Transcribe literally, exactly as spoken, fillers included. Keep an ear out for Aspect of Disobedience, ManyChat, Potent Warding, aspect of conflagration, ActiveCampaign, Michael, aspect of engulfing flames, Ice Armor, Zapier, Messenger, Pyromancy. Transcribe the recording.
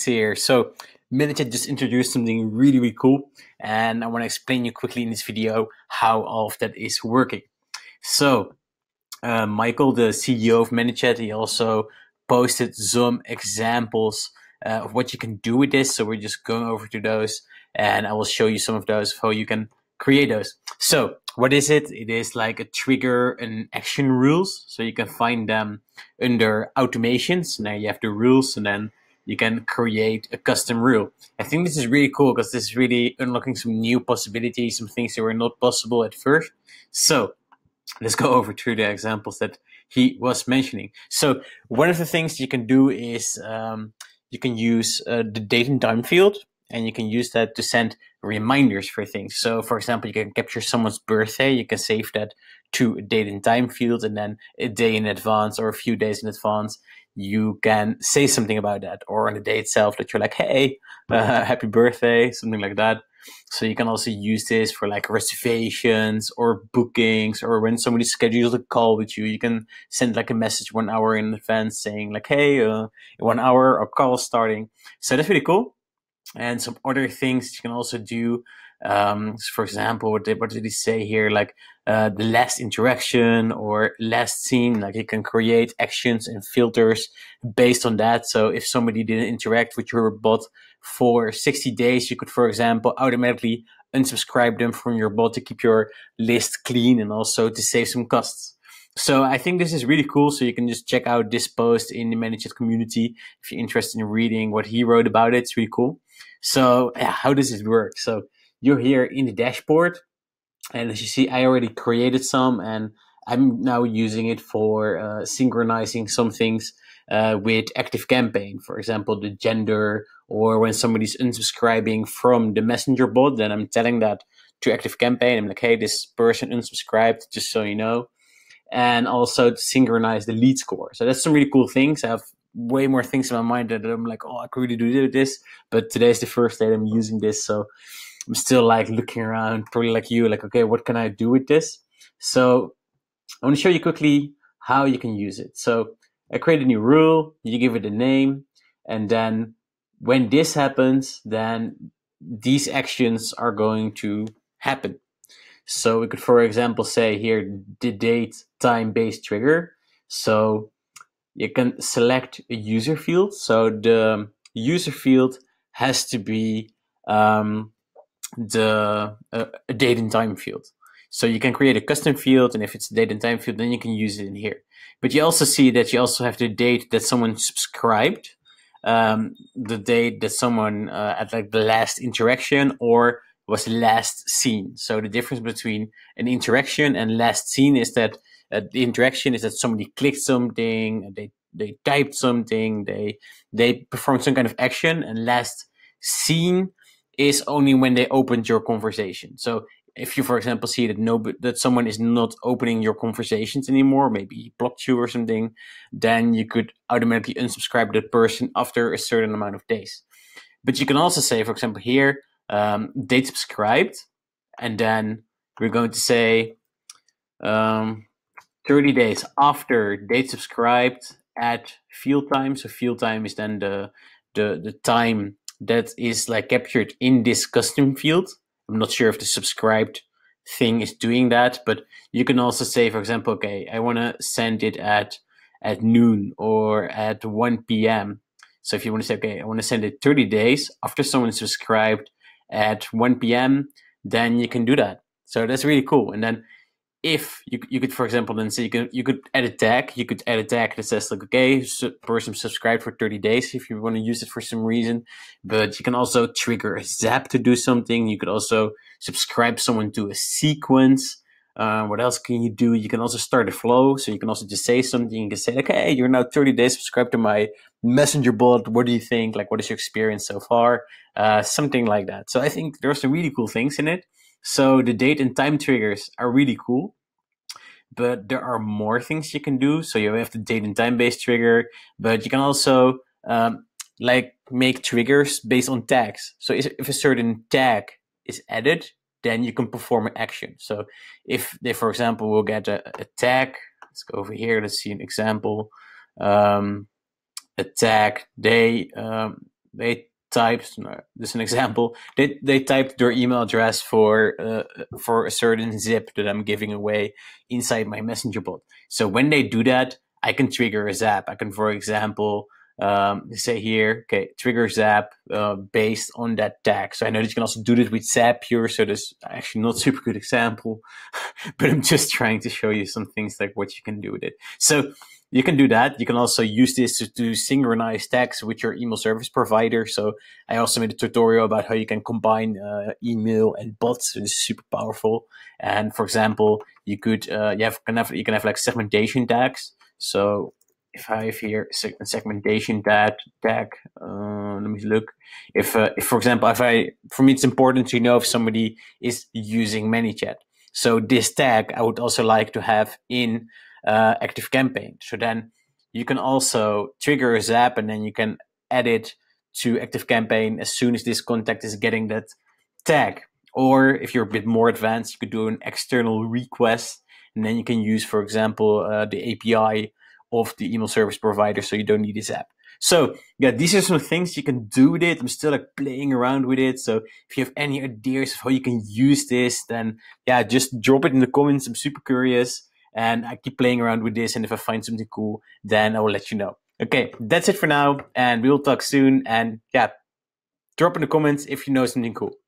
Here. So ManyChat just introduced something really, really cool, and I want to explain you quickly in this video how all of that is working. So uh, Michael, the C E O of ManyChat, he also posted some examples uh, of what you can do with this. So we're just going over to those, and I will show you some of those, how you can create those. So what is it? It is like a trigger and action rules. So you can find them under automations. Now you have the rules, and then you can create a custom rule. I think this is really cool because this is really unlocking some new possibilities, some things that were not possible at first. So let's go over to the examples that he was mentioning. So one of the things you can do is um, you can use uh, the date and time field, and you can use that to send reminders for things. So for example, you can capture someone's birthday, you can save that to a date and time field, and then a day in advance or a few days in advance, you can say something about that, or on the day itself that you're like, hey, uh, happy birthday, something like that. So you can also use this for like reservations or bookings, or when somebody schedules a call with you, you can send like a message one hour in advance saying like, hey, uh, one hour our call is starting. So that's really cool. And some other things you can also do, um, for example, what did, what did he say here? Like uh, the last interaction or last scene, like you can create actions and filters based on that. So if somebody didn't interact with your bot for sixty days, you could, for example, automatically unsubscribe them from your bot to keep your list clean and also to save some costs. So I think this is really cool. So you can just check out this post in the ManyChat community if you're interested in reading what he wrote about it. It's really cool. So yeah, how does it work? So you're here in the dashboard, and as you see, I already created some, and I'm now using it for uh, synchronizing some things uh, with ActiveCampaign. For example, the gender, or when somebody's unsubscribing from the Messenger bot, then I'm telling that to ActiveCampaign. I'm like, hey, this person unsubscribed, just so you know. And also to synchronize the lead score. So that's some really cool things. I have way more things in my mind that I'm like, oh, I could really do this. But today's the first day that I'm using this. So I'm still like looking around, probably like you, like, okay, what can I do with this? So I want to show you quickly how you can use it. So I create a new rule, you give it a name, and then when this happens, then these actions are going to happen. So we could, for example, say here the date time based trigger. So you can select a user field. So the user field has to be um, the uh, a date and time field. So you can create a custom field, and if it's a date and time field, then you can use it in here. But you also see that you also have the date that someone subscribed, um, the date that someone uh, at like the last interaction, or was last seen. So the difference between an interaction and last seen is that uh, the interaction is that somebody clicked something, they they typed something, they they performed some kind of action, and last seen is only when they opened your conversation. So if you, for example, see that no that someone is not opening your conversations anymore, maybe he blocked you or something, then you could automatically unsubscribe that person after a certain amount of days. But you can also say, for example, here, um date subscribed, and then we're going to say um thirty days after date subscribed at field time. So field time is then the the the time that is like captured in this custom field. I'm not sure if the subscribed thing is doing that, but you can also say, for example, okay, I want to send it at at noon or at one P M So if you want to say, okay, I want to send it thirty days after someone subscribed at one P M, then you can do that. So that's really cool. And then if you, you could, for example, then say you could, you could add a tag, you could add a tag that says like, okay, person subscribed for thirty days if you want to use it for some reason, but you can also trigger a zap to do something. You could also subscribe someone to a sequence. Uh, what else can you do? You can also start a flow. So you can also just say something. You can say, okay, you're now thirty days subscribed to my Messenger bot. What do you think? Like, what is your experience so far? Uh, something like that. So I think there are some really cool things in it. So the date and time triggers are really cool, but there are more things you can do. So you have the date and time based trigger, but you can also um, like make triggers based on tags. So if a certain tag is added, then you can perform an action. So if they, for example, will get a, a tag, let's go over here, let's see an example, um, a tag, they um, they typed, this is an example, they, they typed their email address for, uh, for a certain zip that I'm giving away inside my Messenger bot. So when they do that, I can trigger a zap. I can, for example, um, say here, okay, trigger zap uh, based on that tag. So I know that you can also do this with Zapier. So this actually not super good example, but I'm just trying to show you some things like what you can do with it. So you can do that. You can also use this to, to synchronize tags with your email service provider. So I also made a tutorial about how you can combine uh, email and bots. So this is super powerful. And for example, you could uh, you have, can have you can have like segmentation tags. So if I have here segmentation tag, tag uh, let me look. If, uh, if for example, if I for me it's important to know if somebody is using ManyChat. So this tag I would also like to have in Uh, ActiveCampaign. So then you can also trigger a zap, and then you can add it to ActiveCampaign as soon as this contact is getting that tag. Or if you're a bit more advanced, you could do an external request, and then you can use, for example, uh, the A P I of the email service provider, so you don't need a zap. So yeah, these are some things you can do with it. I'm still like playing around with it. So if you have any ideas of how you can use this, then yeah, just drop it in the comments. I'm super curious. And I keep playing around with this. And if I find something cool, then I will let you know. Okay, that's it for now. And we will talk soon. And yeah, drop in the comments if you know something cool.